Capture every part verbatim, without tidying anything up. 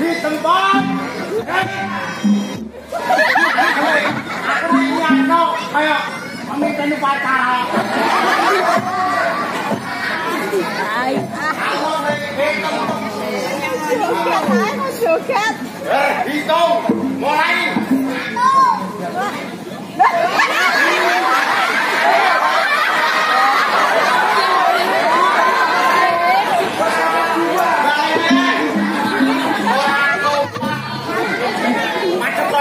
Di tempat aku nyantau kayak meminta ini pacaran kalau joget eh hitung mulai berhitung mulai berhitung mulai satu dua tiga mantap le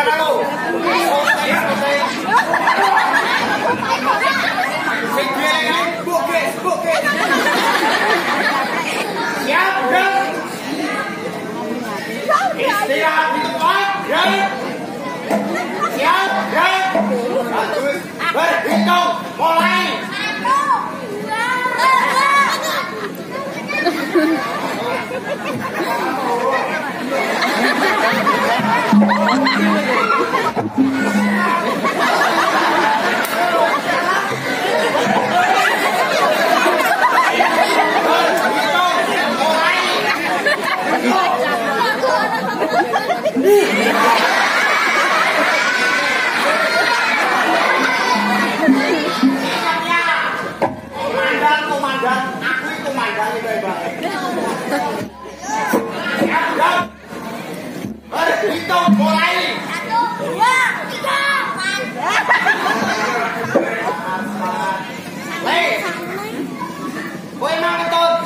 boy mantap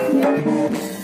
Thank you.